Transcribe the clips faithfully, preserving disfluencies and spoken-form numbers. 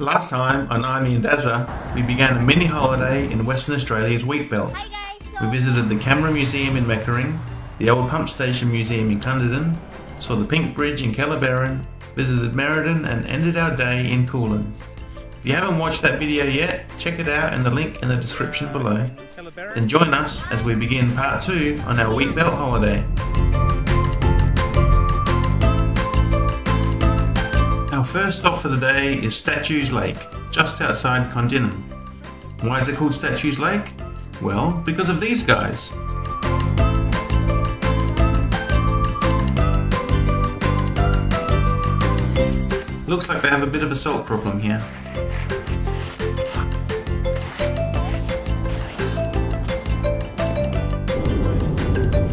Last time on Imee and Dazza, we began a mini holiday in Western Australia's Wheatbelt. We visited the Camera Museum in Meckering, the old Pump Station Museum in Cunderdin, saw the Pink Bridge in Kellerberrin, visited Merredin and ended our day in Kulin. If you haven't watched that video yet, check it out in the link in the description below. Then join us as we begin part two on our Wheatbelt holiday. Our first stop for the day is Statues Lake, just outside Kondinin. Why is it called Statues Lake? Well, because of these guys. Looks like they have a bit of a salt problem here.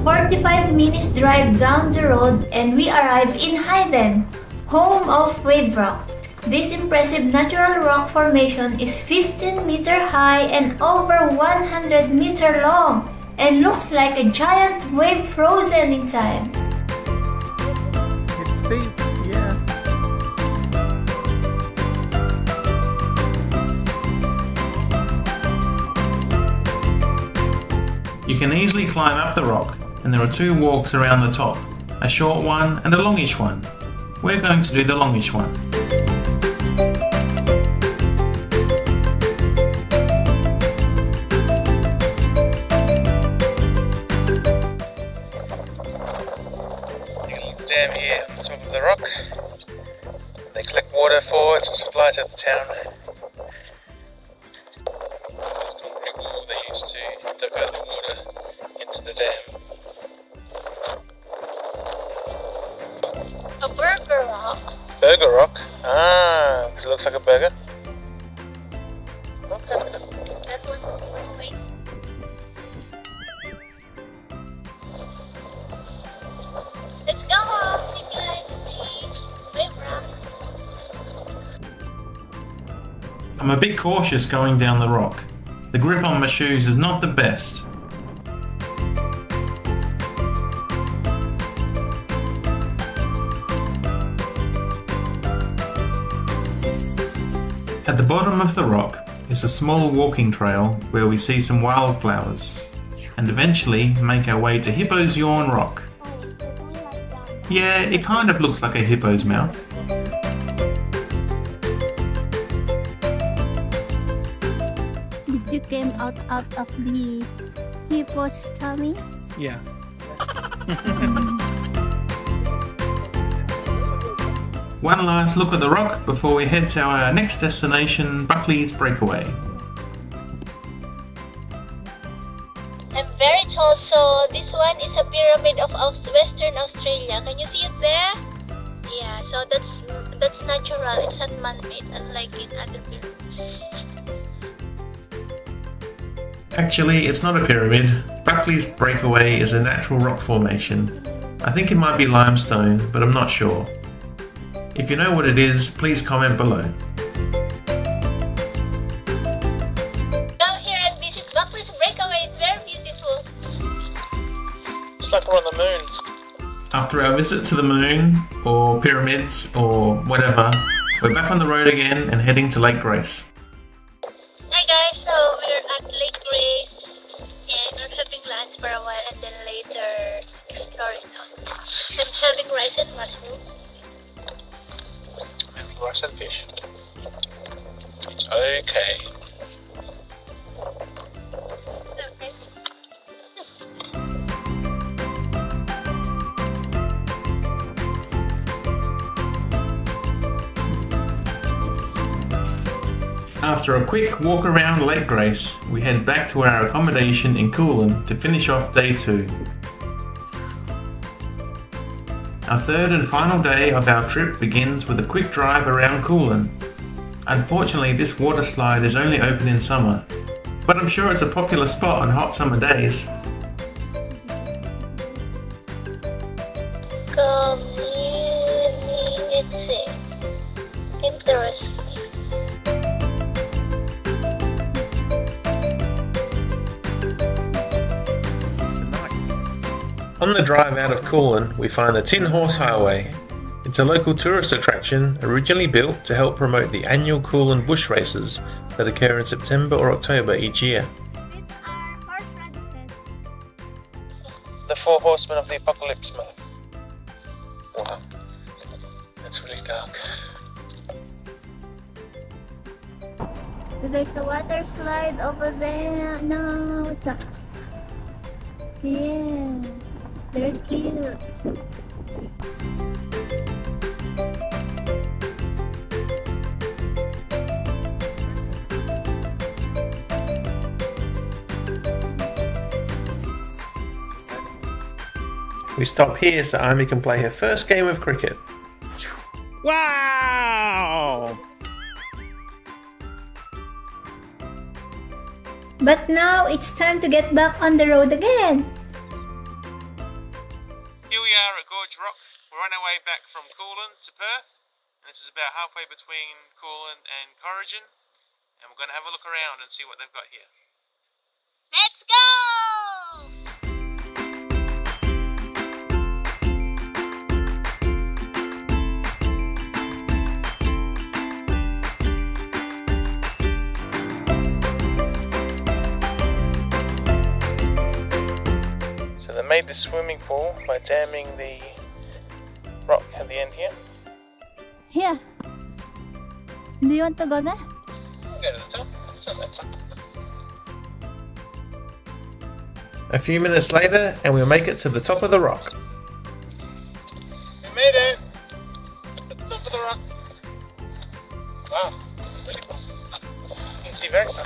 forty-five minutes drive down the road and we arrive in Hayden, home of Wave Rock. This impressive natural rock formation is fifteen meter high and over one hundred meter long and looks like a giant wave frozen in time. It's steep, yeah. You can easily climb up the rock, and there are two walks around the top, a short one and a longish one. We're going to do the longish one. You can look down here on top of the rock. They collect water for it to supply to the town. It's called a wiggle they use to divert the water into the dam. A burger rock. Burger rock? Ah, because it looks like a burger. Okay. That one looks like a wing. Let's go up because the wave rock. I'm a bit cautious going down the rock. The grip on my shoes is not the best. At the bottom of the rock is a small walking trail where we see some wildflowers and eventually make our way to Hippo's Yawn Rock. Yeah, it kind of looks like a hippo's mouth. Did you came out, out of the hippo's tummy? Yeah. One last look at the rock before we head to our next destination, Buckley's Breakaway. I'm very tall, so this one is a pyramid of Western Australia. Can you see it there? Yeah, so that's that's natural. It's not man-made, unlike in other pyramids. Actually, it's not a pyramid. Buckley's Breakaway is a natural rock formation. I think it might be limestone, but I'm not sure. If you know what it is, please comment below. Come here and visit Buckley's Breakaway, it's very beautiful. It's like we're on the moon. After our visit to the moon, or pyramids, or whatever, we're back on the road again and heading to Lake Grace. Hi guys, so we're at Lake Grace and we're having lunch for a while and then later exploring. I'm having rice and mushroom. Rice and fish. It's okay. It's okay. After a quick walk around Lake Grace, we head back to our accommodation in Kulin to finish off day two. Our third and final day of our trip begins with a quick drive around Kulin. Unfortunately, this water slide is only open in summer, but I'm sure it's a popular spot on hot summer days. Community. Interesting. On the drive out of Kulin, we find the Tin Horse Highway. It's a local tourist attraction originally built to help promote the annual Kulin bush races that occur in September or October each year. The Four Horsemen of the Apocalypse map. Wow, that's really dark. There's a water slide over there. No, what's up? Yeah, they're cute. We stop here so Imee can play her first game of cricket. Wow! But now it's time to get back on the road again. Here we are at Gorge Rock. We're on our way back from Kulin to Perth. And this is about halfway between Kulin and Corrigin. And we're going to have a look around and see what they've got here. Let's go! I made this swimming pool by damming the rock at the end here. Here. Do you want to go there? I'll go to the top. It's not that top. A few minutes later and we'll make it to the top of the rock. We made it! At the top of the rock. Wow, really cool. You can see very far.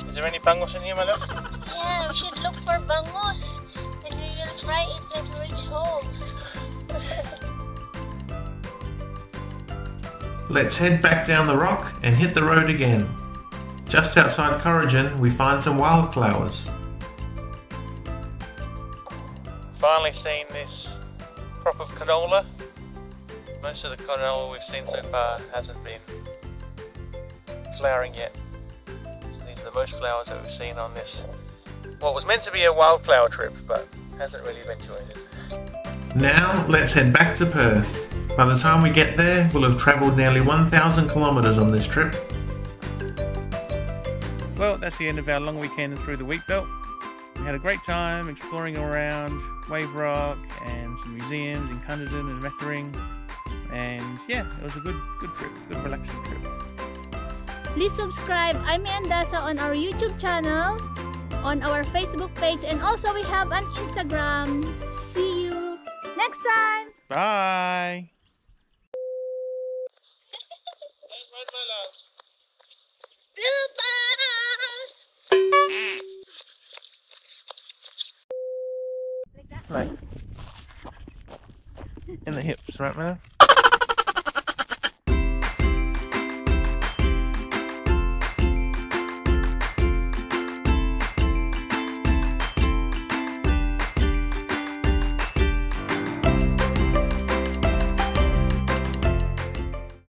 Is there any bangos in here, my love? Yeah, we should look for bangos and we will fry it when we reach home. Let's head back down the rock and hit the road again. Just outside Corrigin, we find some wildflowers. Finally seen this crop of canola. Most of the canola we've seen so far hasn't been flowering yet. The most flowers that we've seen on this, what was meant to be a wildflower trip, but hasn't really eventuated. Now let's head back to Perth. By the time we get there, we'll have travelled nearly one thousand kilometres on this trip. Well, that's the end of our long weekend through the Wheatbelt. We had a great time exploring around Wave Rock and some museums in Cunderdin and Meckering, and yeah, it was a good, good trip, good relaxing trip. Please subscribe Imee and Dazza on our YouTube channel, on our Facebook page, and also we have an Instagram. See you next time! Bye! Like, in the hips, right, man?